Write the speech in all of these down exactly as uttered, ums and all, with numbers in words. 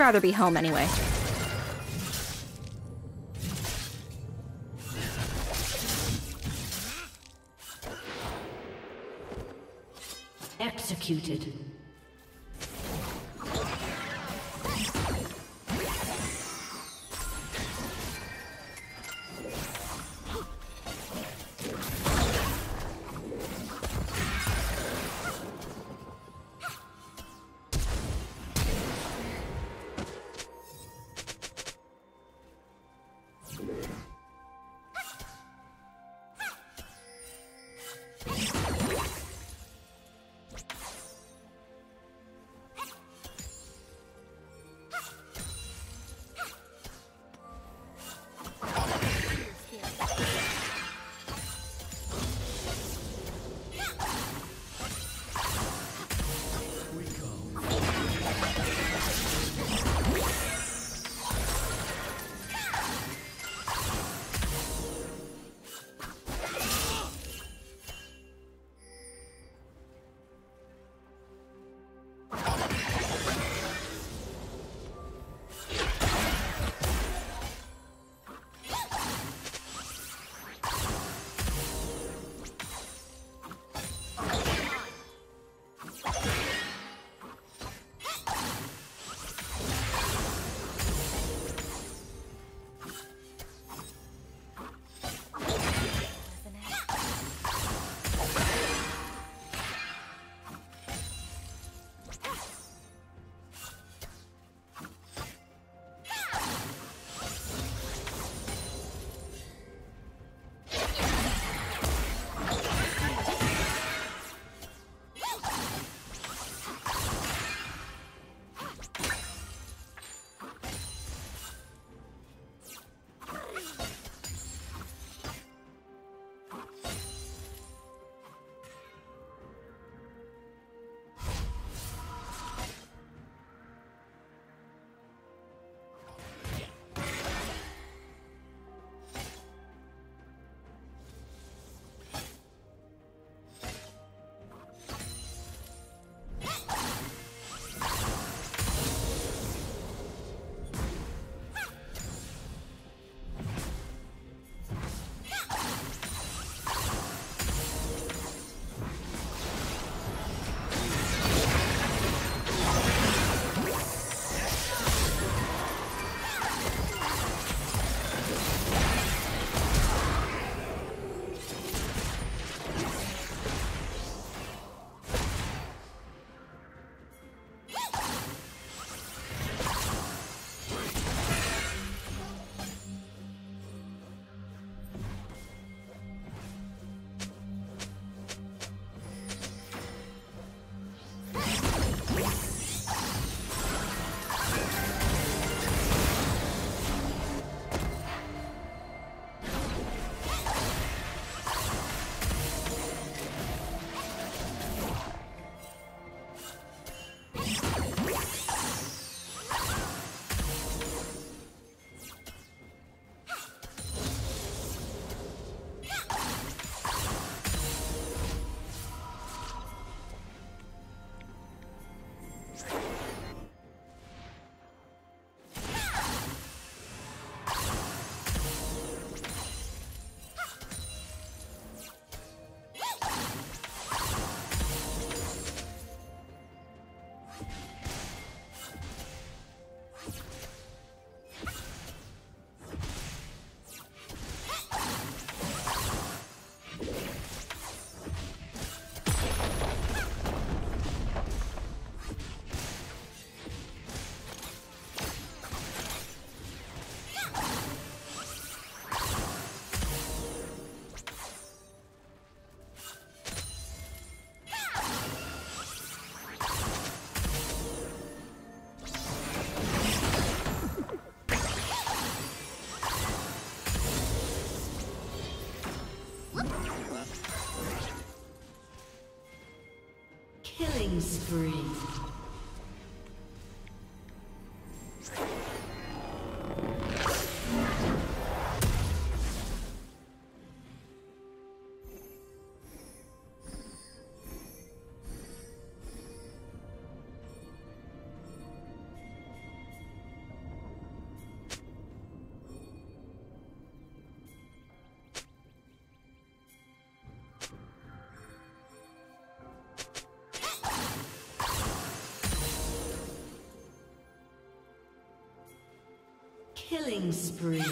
rather be home anyway. Executed. Killing spree. Killing spree.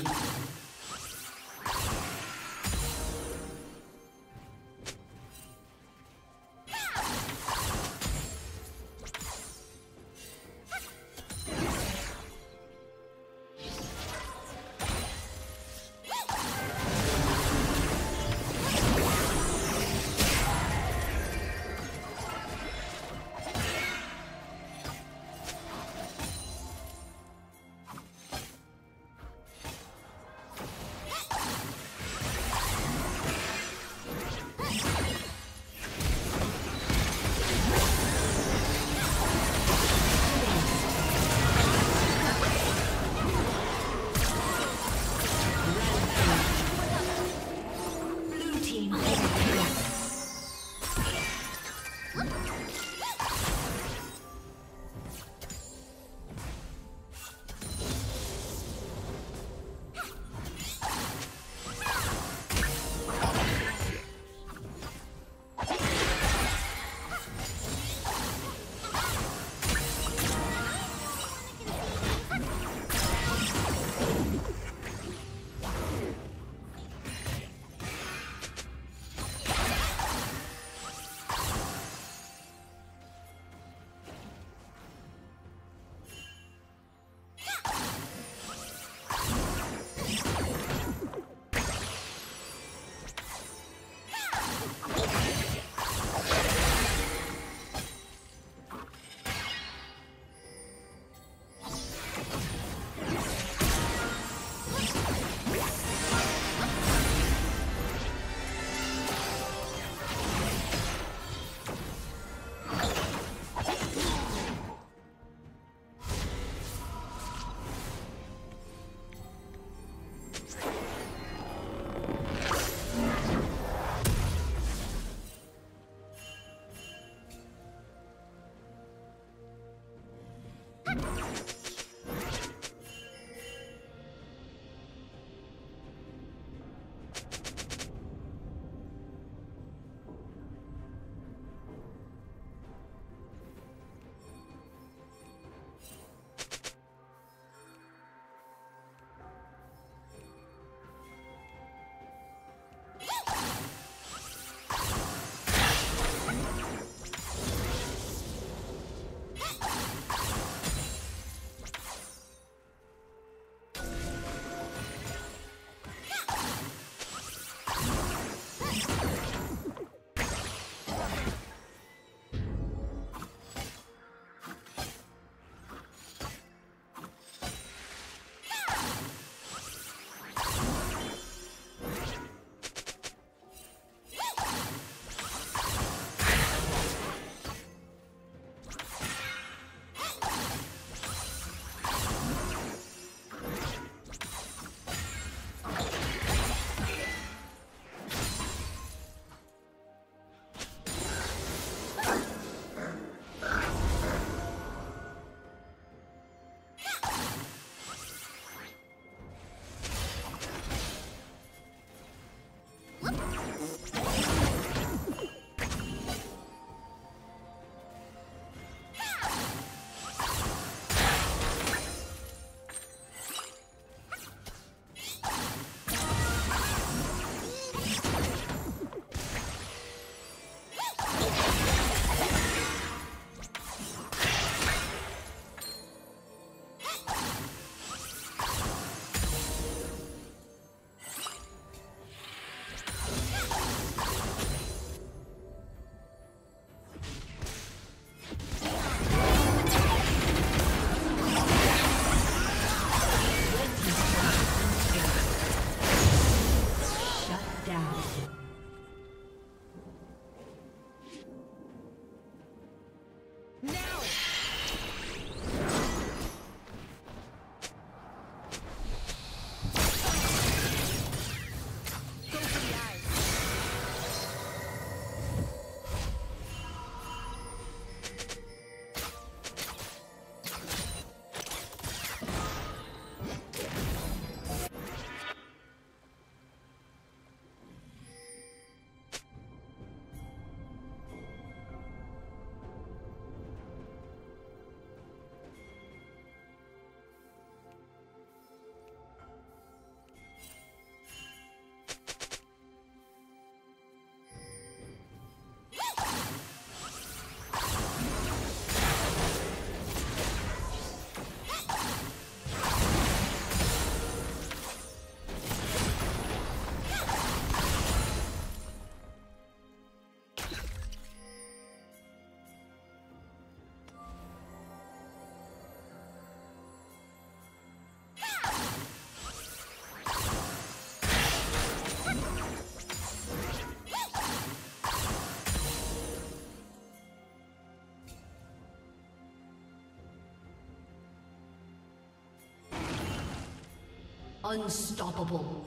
Unstoppable.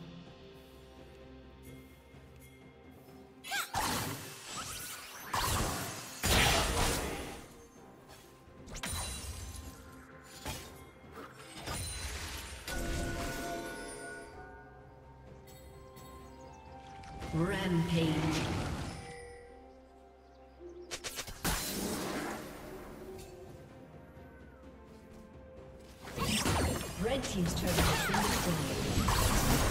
Rampage. Team's turret has been aced.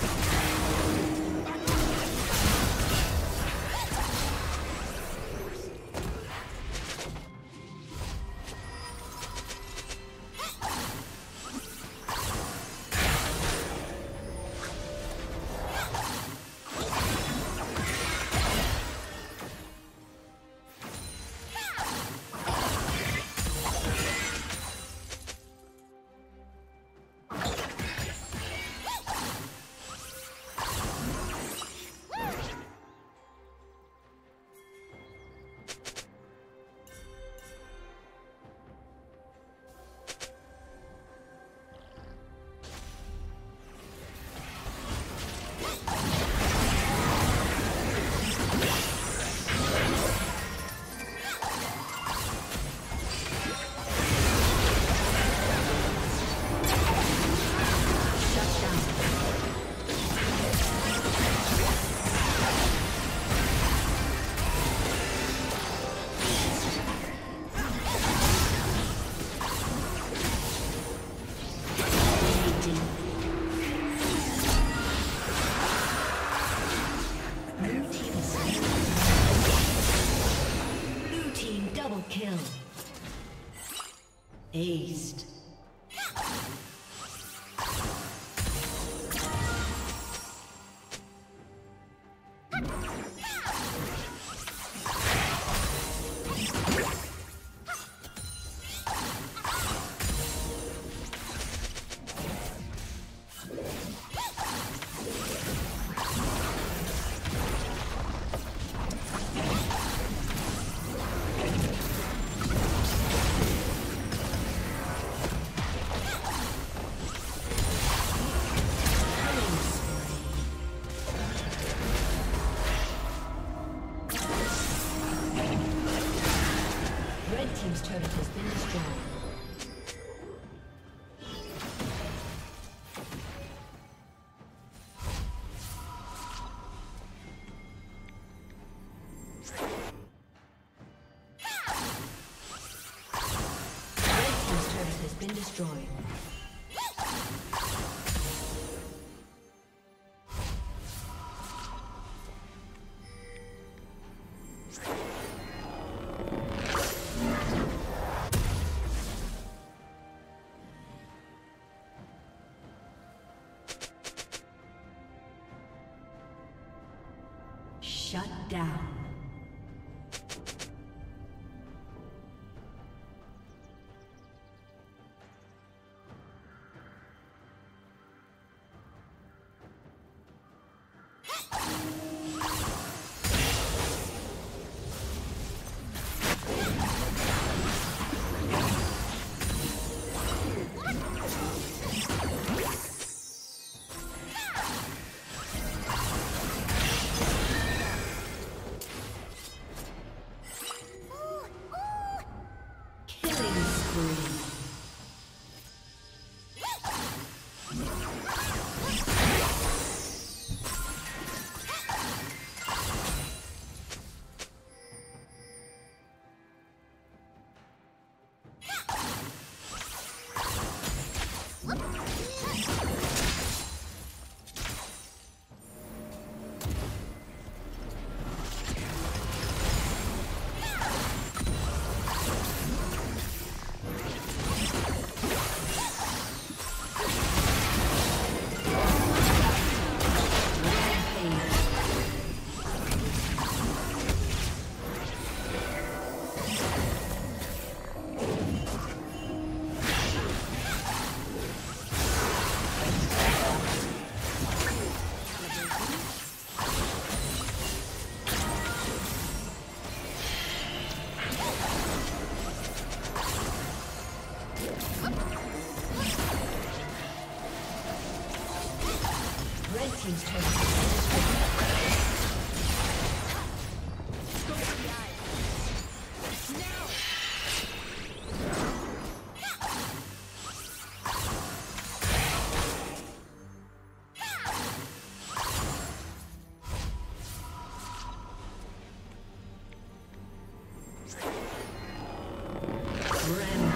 Shut down.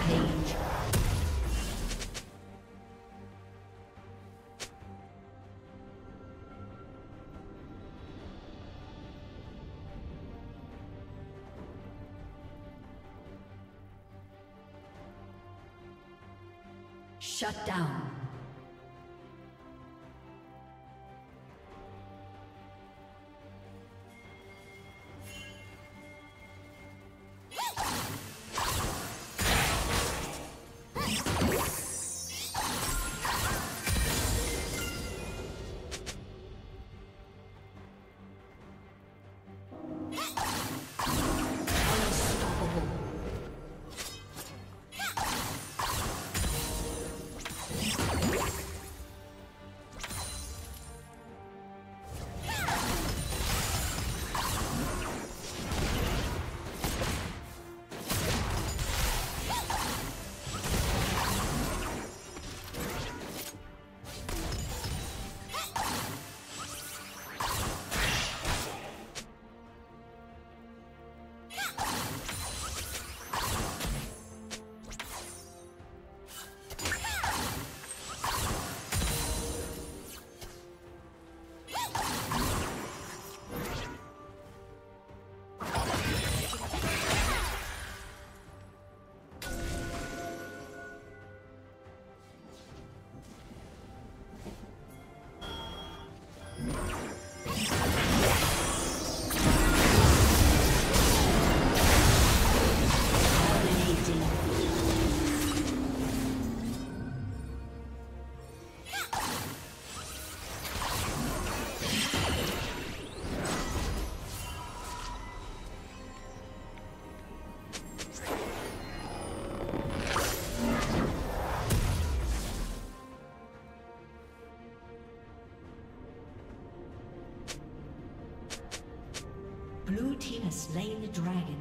page. Shut down. Blue team has slain the dragon.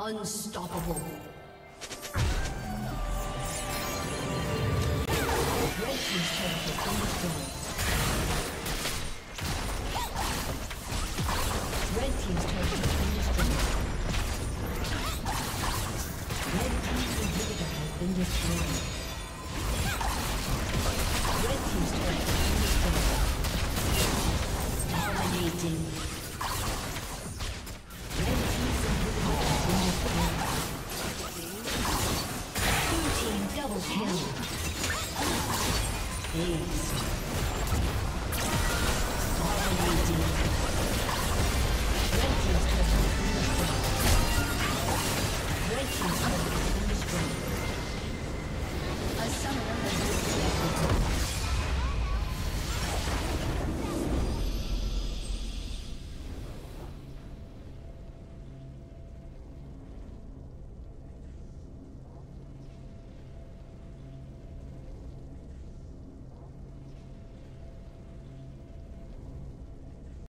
Unstoppable. Red team's turret has been destroyed.